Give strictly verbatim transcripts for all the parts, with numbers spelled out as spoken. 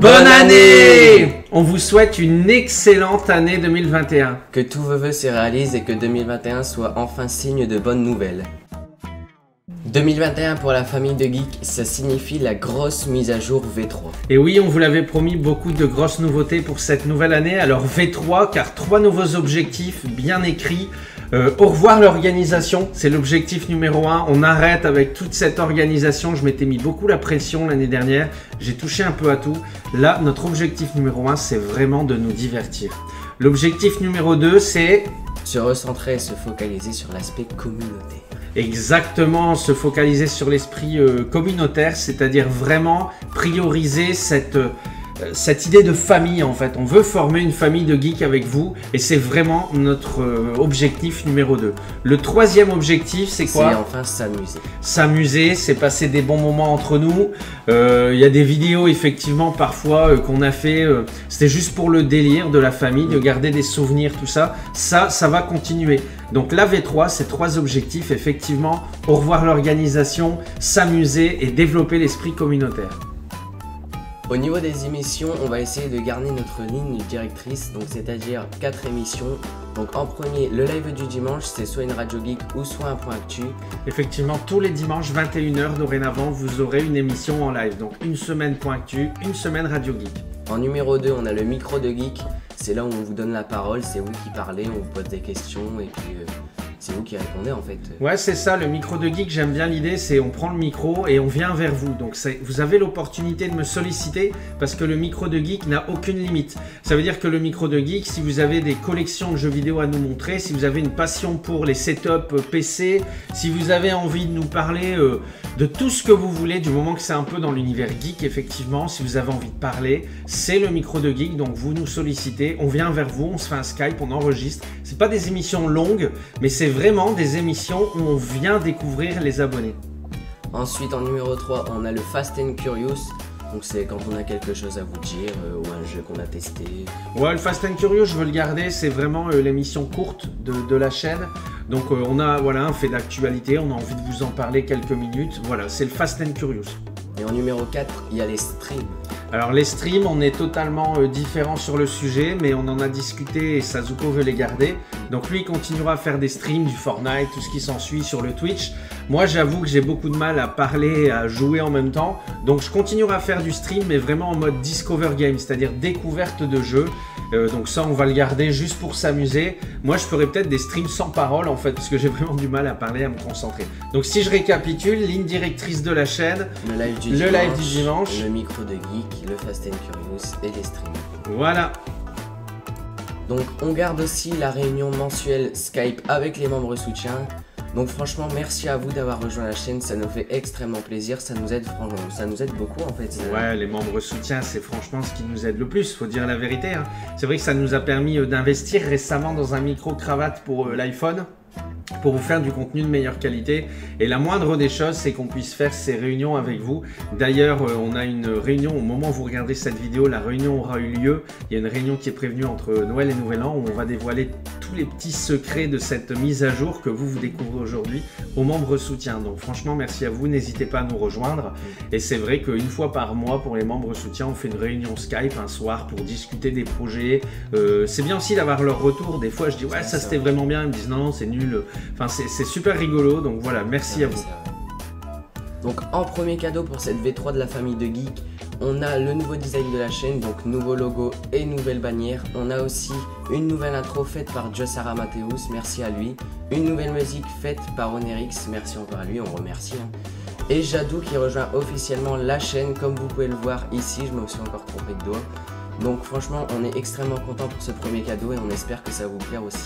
Bonne année! On vous souhaite une excellente année deux mille vingt et un. Que tous vos vœux se réalisent et que deux mille vingt et un soit enfin signe de bonnes nouvelles. deux mille vingt et un pour la famille de geeks, ça signifie la grosse mise à jour V trois. Et oui, on vous l'avait promis, beaucoup de grosses nouveautés pour cette nouvelle année. Alors V trois, car trois nouveaux objectifs bien écrits. Euh, au revoir l'organisation, c'est l'objectif numéro un. On arrête avec toute cette organisation. Je m'étais mis beaucoup la pression l'année dernière. J'ai touché un peu à tout. Là, notre objectif numéro un, c'est vraiment de nous divertir. L'objectif numéro deux, c'est... se recentrer et se focaliser sur l'aspect communauté. Exactement, se focaliser sur l'esprit euh, communautaire, c'est-à-dire vraiment prioriser cette... Euh, cette idée de famille en fait. On veut former une famille de geeks avec vous et c'est vraiment notre euh, objectif numéro deux. Le troisième objectif, c'est quoi? C'est enfin s'amuser. S'amuser, c'est passer des bons moments entre nous. Il euh, y a des vidéos effectivement parfois euh, qu'on a fait, euh, c'était juste pour le délire de la famille, de garder des souvenirs, tout ça. Ça, ça va continuer. Donc la V trois, c'est trois objectifs effectivement. Au revoir l'organisation, s'amuser et développer l'esprit communautaire. Au niveau des émissions, on va essayer de garder notre ligne directrice, donc c'est-à-dire quatre émissions. Donc en premier, le live du dimanche, c'est soit une radio geek ou soit un point actu. Effectivement, tous les dimanches vingt et une heures dorénavant, vous aurez une émission en live. Donc une semaine point actu, une semaine radio geek. En numéro deux, on a le micro de geek. C'est là où on vous donne la parole, c'est vous qui parlez, on vous pose des questions et puis... Euh... c'est vous qui répondez en fait. Ouais, c'est ça, le micro de geek, j'aime bien l'idée, c'est on prend le micro et on vient vers vous. Donc vous avez l'opportunité de me solliciter parce que le micro de geek n'a aucune limite. Ça veut dire que le micro de geek, si vous avez des collections de jeux vidéo à nous montrer, si vous avez une passion pour les setups P C, si vous avez envie de nous parler euh, de tout ce que vous voulez, du moment que c'est un peu dans l'univers geek, effectivement, si vous avez envie de parler, c'est le micro de geek, donc vous nous sollicitez, on vient vers vous, on se fait un Skype, on enregistre. C'est pas des émissions longues, mais c'est vraiment des émissions où on vient découvrir les abonnés. Ensuite, en numéro trois, on a le Fast and Curious. Donc c'est quand on a quelque chose à vous dire euh, ou un jeu qu'on a testé. Ouais, le Fast and Curious, je veux le garder. C'est vraiment euh, l'émission courte de, de la chaîne. Donc euh, on a voilà, un fait d'actualité. On a envie de vous en parler quelques minutes. Voilà, c'est le Fast and Curious. Et en numéro quatre, il y a les streams. Alors les streams, on est totalement euh, différents sur le sujet, mais on en a discuté et Sazuko veut les garder. Donc lui, il continuera à faire des streams, du Fortnite, tout ce qui s'ensuit sur le Twitch. Moi, j'avoue que j'ai beaucoup de mal à parler, à jouer en même temps. Donc je continuerai à faire du stream, mais vraiment en mode Discover Game, c'est-à-dire découverte de jeux. Euh, donc ça, on va le garder juste pour s'amuser. Moi, je ferai peut-être des streams sans parole, en fait, parce que j'ai vraiment du mal à parler, à me concentrer. Donc si je récapitule, ligne directrice de la chaîne, le live du, le dimanche, live du dimanche, le micro de geek, le Fast and Curious et les streams. Voilà. Donc on garde aussi la réunion mensuelle Skype avec les membres soutiens. Donc franchement merci à vous d'avoir rejoint la chaîne, ça nous fait extrêmement plaisir, ça nous aide franchement, ça nous aide beaucoup en fait. Ça... Ouais, les membres soutiens, c'est franchement ce qui nous aide le plus, faut dire la vérité. Hein. C'est vrai que ça nous a permis d'investir récemment dans un micro-cravate pour euh, l'iPhone, pour vous faire du contenu de meilleure qualité. Et la moindre des choses, c'est qu'on puisse faire ces réunions avec vous. D'ailleurs, on a une réunion, au moment où vous regardez cette vidéo, la réunion aura eu lieu. Il y a une réunion qui est prévenue entre Noël et Nouvel An, où on va dévoiler tous les petits secrets de cette mise à jour que vous vous découvrez aujourd'hui aux membres soutiens. Donc franchement, merci à vous, n'hésitez pas à nous rejoindre. Et c'est vrai qu'une fois par mois, pour les membres soutiens, on fait une réunion Skype un soir pour discuter des projets. Euh, c'est bien aussi d'avoir leur retour. Des fois, je dis « ouais, ça c'était vraiment bien », ils me disent « non, non c'est nul ». Enfin, c'est super rigolo, donc voilà, merci ouais, à vous. Donc en premier cadeau pour cette V trois de la famille de geek, on a le nouveau design de la chaîne, donc nouveau logo et nouvelle bannière. On a aussi une nouvelle intro faite par Jossara Mateus, merci à lui. Une nouvelle musique faite par Onerix, merci encore à lui, on remercie. Hein. Et Jadou qui rejoint officiellement la chaîne, comme vous pouvez le voir ici, je me suis encore trompé de doigt. Donc franchement, on est extrêmement content pour ce premier cadeau et on espère que ça va vous plaire aussi.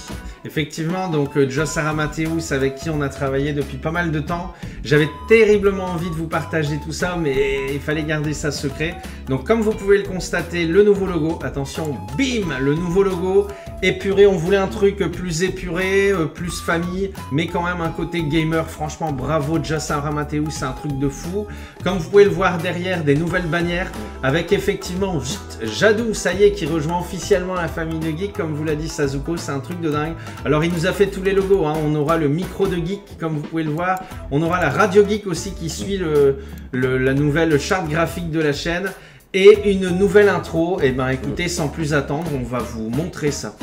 Effectivement, donc euh, Jossara Mateus avec qui on a travaillé depuis pas mal de temps. J'avais terriblement envie de vous partager tout ça, mais il fallait garder ça secret. Donc comme vous pouvez le constater, le nouveau logo, attention, bim, le nouveau logo épuré. On voulait un truc plus épuré, euh, plus famille, mais quand même un côté gamer. Franchement, bravo Jossara Mateus, c'est un truc de fou. Comme vous pouvez le voir derrière, des nouvelles bannières avec effectivement Jadou. Ça y est, qui rejoint officiellement la famille de geek, comme vous l'a dit Sazuko, c'est un truc de dingue. Alors il nous a fait tous les logos, hein. On aura le micro de geek, comme vous pouvez le voir, on aura la radio geek aussi qui suit le, le, la nouvelle charte graphique de la chaîne. et une nouvelle intro. Et ben écoutez, sans plus attendre, on va vous montrer ça.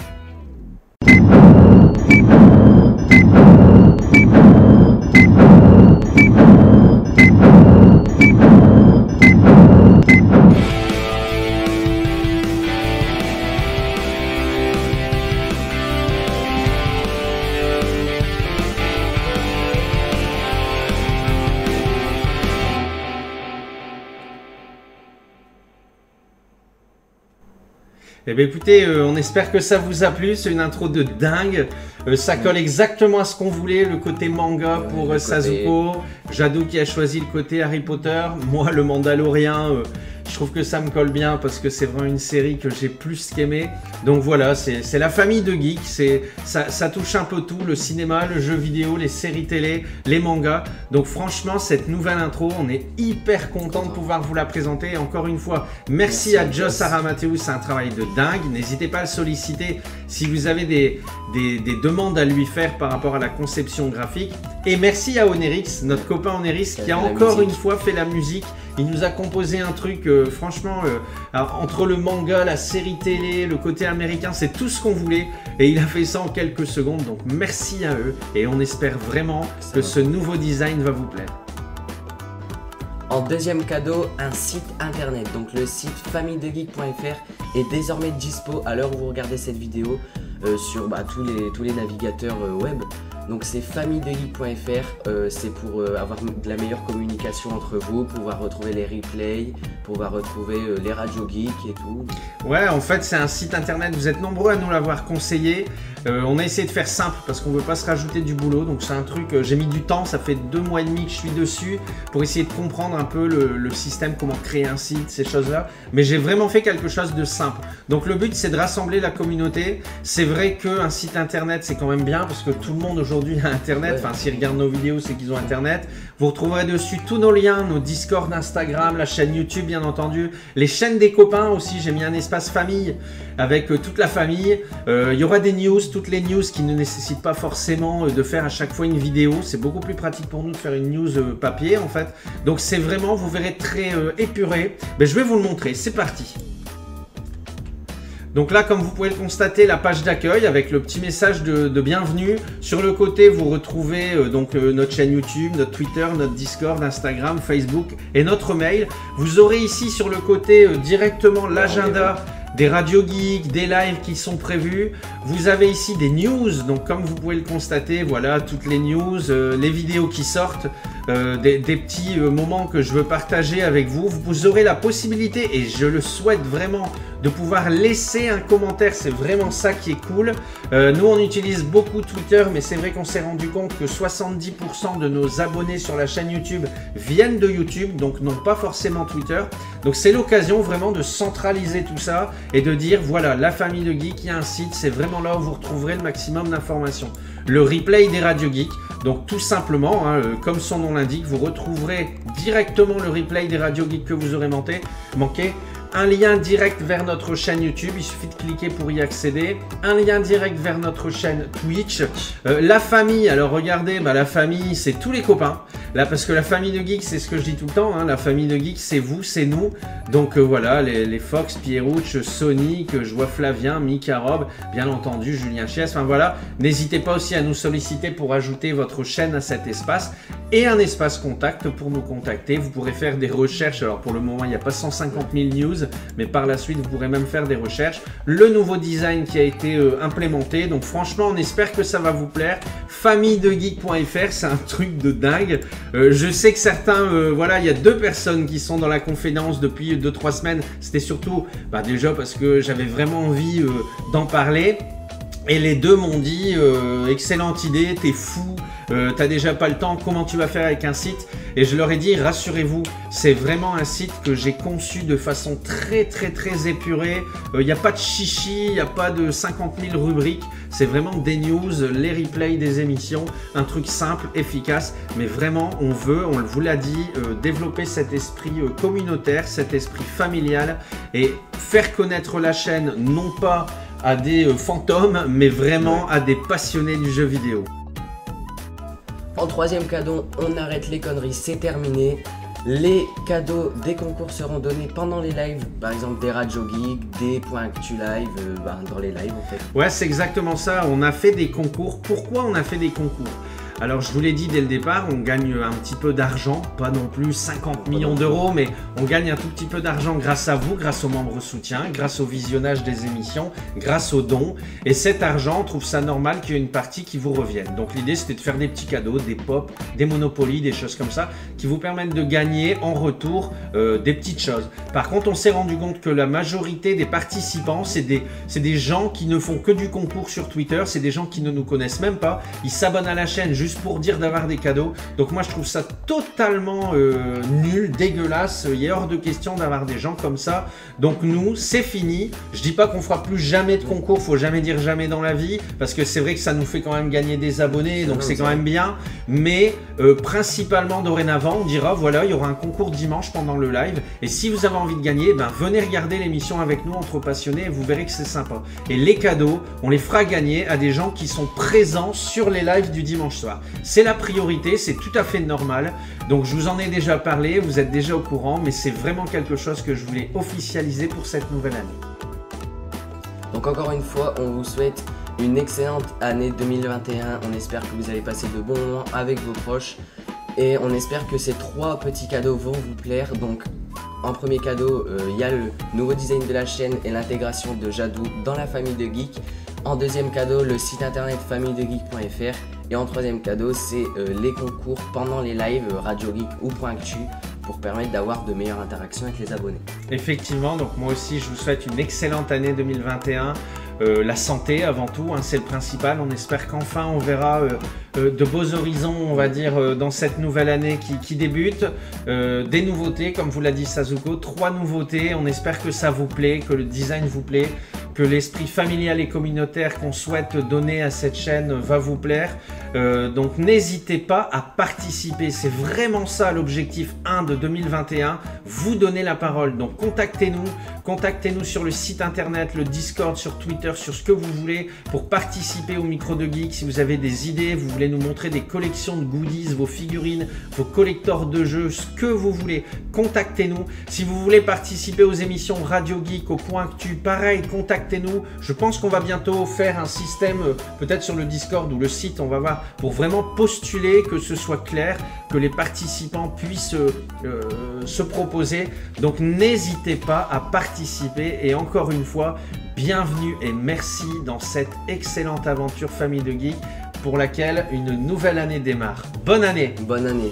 Eh bien écoutez, euh, on espère que ça vous a plu, c'est une intro de dingue, euh, ça colle exactement à ce qu'on voulait, le côté manga pour euh, Sazuko, côté... Jadou qui a choisi le côté Harry Potter, moi le Mandalorien, euh, je trouve que ça me colle bien parce que c'est vraiment une série que j'ai plus qu'aimée. Donc voilà, c'est la famille de geeks, ça, ça touche un peu tout, le cinéma, le jeu vidéo, les séries télé, les mangas. Donc franchement, cette nouvelle intro, on est hyper content de pouvoir vous la présenter. Et encore une fois, merci, merci à Jossara Mateus, c'est un travail de dingue. N'hésitez pas à le solliciter si vous avez des, des, des demandes à lui faire par rapport à la conception graphique. Et merci à Onerix, notre copain Onerix, qui a encore une fois fait la musique. Il nous a composé un truc, euh, franchement, euh, alors, entre le manga, la série télé, le côté américain, c'est tout ce qu'on voulait. Et il a fait ça en quelques secondes, donc merci à eux. Et on espère vraiment que ce nouveau design va vous plaire. En deuxième cadeau, un site internet. Donc le site famille deux geek point F R est désormais dispo à l'heure où vous regardez cette vidéo euh, sur bah, tous, les, tous les navigateurs euh, web. Donc c'est famille deux geek point F R, euh, c'est pour euh, avoir de la meilleure communication entre vous, pouvoir retrouver les replays, pouvoir retrouver euh, les radios geeks et tout. Ouais, en fait c'est un site internet, vous êtes nombreux à nous l'avoir conseillé. Euh, on a essayé de faire simple parce qu'on ne veut pas se rajouter du boulot, donc c'est un truc, euh, j'ai mis du temps, ça fait deux mois et demi que je suis dessus pour essayer de comprendre un peu le, le système, comment créer un site, ces choses-là. Mais j'ai vraiment fait quelque chose de simple. Donc le but c'est de rassembler la communauté. C'est vrai qu'un site internet c'est quand même bien parce que tout le monde aujourd'hui à internet, enfin s'ils regardent nos vidéos c'est qu'ils ont internet. Vous retrouverez dessus tous nos liens, nos Discord, Instagram, la chaîne YouTube bien entendu, les chaînes des copains aussi, j'ai mis un espace famille avec euh, toute la famille. Euh, il y aura des news, toutes les news qui ne nécessitent pas forcément euh, de faire à chaque fois une vidéo, c'est beaucoup plus pratique pour nous de faire une news euh, papier en fait. Donc c'est vraiment, vous verrez, très euh, épuré. Mais je vais vous le montrer, c'est parti. Donc là, comme vous pouvez le constater, la page d'accueil avec le petit message de, de bienvenue. Sur le côté, vous retrouvez euh, donc euh, notre chaîne YouTube, notre Twitter, notre Discord, Instagram, Facebook et notre mail. Vous aurez ici sur le côté euh, directement l'agenda des radios geeks, des lives qui sont prévus. Vous avez ici des news, donc comme vous pouvez le constater, voilà, toutes les news, euh, les vidéos qui sortent, euh, des, des petits euh, moments que je veux partager avec vous. Vous aurez la possibilité, et je le souhaite vraiment, de pouvoir laisser un commentaire, c'est vraiment ça qui est cool. Euh, nous, on utilise beaucoup Twitter, mais c'est vrai qu'on s'est rendu compte que soixante-dix pour cent de nos abonnés sur la chaîne YouTube viennent de YouTube, donc non pas forcément Twitter. Donc c'est l'occasion vraiment de centraliser tout ça et de dire, voilà, la famille de geeks, il y a un site, c'est vraiment là où vous retrouverez le maximum d'informations. Le replay des radios geeks, donc tout simplement, hein, comme son nom l'indique, vous retrouverez directement le replay des radios geeks que vous aurez manqué. manqué. Un lien direct vers notre chaîne YouTube, il suffit de cliquer pour y accéder. Un lien direct vers notre chaîne Twitch. Euh, la famille, alors regardez, bah, la famille, c'est tous les copains. Là, parce que la famille de geeks, c'est ce que je dis tout le temps, hein, la famille de geeks, c'est vous, c'est nous. Donc euh, voilà, les, les Fox, Pierrouch, Sonic, je vois Flavien, Mika Rob, bien entendu, Julien Chies, enfin voilà. N'hésitez pas aussi à nous solliciter pour ajouter votre chaîne à cet espace. Et un espace contact pour nous contacter. Vous pourrez faire des recherches. Alors pour le moment, il n'y a pas cent cinquante mille news, mais par la suite, vous pourrez même faire des recherches. Le nouveau design qui a été euh, implémenté. Donc franchement, on espère que ça va vous plaire. famille deux geek point F R, c'est un truc de dingue. Euh, je sais que certains, euh, voilà, il y a deux personnes qui sont dans la conférence depuis deux trois semaines. C'était surtout, bah, déjà parce que j'avais vraiment envie euh, d'en parler. Et les deux m'ont dit, euh, excellente idée, t'es fou. Euh, t'as déjà pas le temps, comment tu vas faire avec un site? Et je leur ai dit, rassurez-vous, c'est vraiment un site que j'ai conçu de façon très très très épurée. Il euh, n'y a pas de chichi, il n'y a pas de cinquante mille rubriques. C'est vraiment des news, les replays des émissions, un truc simple, efficace. Mais vraiment, on veut, on vous l'a dit, euh, développer cet esprit euh, communautaire, cet esprit familial et faire connaître la chaîne, non pas à des euh, fantômes, mais vraiment à des passionnés du jeu vidéo. En troisième cadeau, on arrête les conneries, c'est terminé. Les cadeaux des concours seront donnés pendant les lives, par exemple des radios geeks, des points actu live, euh, bah, dans les lives en fait. Ouais, c'est exactement ça, on a fait des concours. Pourquoi on a fait des concours? Alors je vous l'ai dit dès le départ, on gagne un petit peu d'argent, pas non plus cinquante millions d'euros, mais on gagne un tout petit peu d'argent grâce à vous, grâce aux membres soutiens, grâce au visionnage des émissions, grâce aux dons. Et cet argent, on trouve ça normal qu'il y ait une partie qui vous revienne. Donc l'idée c'était de faire des petits cadeaux, des pop, des monopolies, des choses comme ça, qui vous permettent de gagner en retour euh, des petites choses. Par contre, on s'est rendu compte que la majorité des participants, c'est des, c'est des gens qui ne font que du concours sur Twitter, c'est des gens qui ne nous connaissent même pas, ils s'abonnent à la chaîne juste pour dire d'avoir des cadeaux. Donc moi je trouve ça totalement euh, nul, dégueulasse, il est hors de question d'avoir des gens comme ça. Donc nous, c'est fini. Je dis pas qu'on fera plus jamais de concours, faut jamais dire jamais dans la vie, parce que c'est vrai que ça nous fait quand même gagner des abonnés, donc c'est quand même bien. Mais euh, principalement dorénavant, on dira voilà, il y aura un concours dimanche pendant le live, et si vous avez envie de gagner, ben venez regarder l'émission avec nous entre passionnés, et vous verrez que c'est sympa. Et les cadeaux, on les fera gagner à des gens qui sont présents sur les lives du dimanche soir. C'est la priorité, c'est tout à fait normal. Donc je vous en ai déjà parlé, vous êtes déjà au courant, mais c'est vraiment quelque chose que je voulais officialiser pour cette nouvelle année. Donc encore une fois, on vous souhaite une excellente année deux mille vingt et un. On espère que vous allez passer de bons moments avec vos proches. Et on espère que ces trois petits cadeaux vont vous plaire. Donc en premier cadeau, euh, il y a le nouveau design de la chaîne et l'intégration de Jadou dans la famille de Geek. En deuxième cadeau, le site internet famille de geek point F R. Et en troisième cadeau, c'est euh, les concours pendant les lives euh, Radio Geek ou Point Actu pour permettre d'avoir de meilleures interactions avec les abonnés. Effectivement, donc moi aussi, je vous souhaite une excellente année deux mille vingt et un. Euh, la santé avant tout, hein, c'est le principal. On espère qu'enfin on verra euh, euh, de beaux horizons, on va dire, euh, dans cette nouvelle année qui, qui débute. Euh, des nouveautés, comme vous l'a dit Sazuko, trois nouveautés. On espère que ça vous plaît, que le design vous plaît, que l'esprit familial et communautaire qu'on souhaite donner à cette chaîne va vous plaire. Euh, donc n'hésitez pas à participer. C'est vraiment ça l'objectif un de deux mille vingt et un, vous donner la parole. Donc contactez-nous, contactez-nous sur le site internet, le Discord, sur Twitter, sur ce que vous voulez pour participer au micro de geek. Si vous avez des idées, vous voulez nous montrer des collections de goodies, vos figurines, vos collecteurs de jeux, ce que vous voulez, contactez-nous. Si vous voulez participer aux émissions Radio Geek, au Point Actu, pareil, contactez-nous. Je pense qu'on va bientôt faire un système, peut-être sur le Discord ou le site, on va voir, pour vraiment postuler, que ce soit clair, que les participants puissent euh, se proposer. Donc n'hésitez pas à participer, et encore une fois, bienvenue et merci dans cette excellente aventure Famille de Geek pour laquelle une nouvelle année démarre. Bonne année! Bonne année!